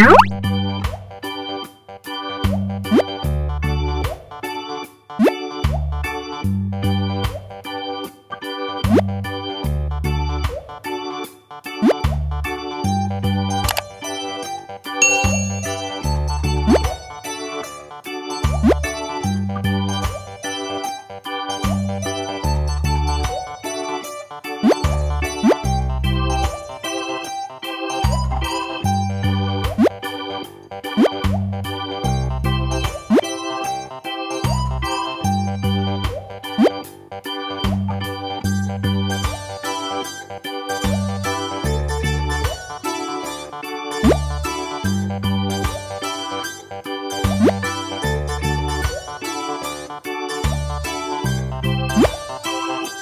Yellow.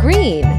Green.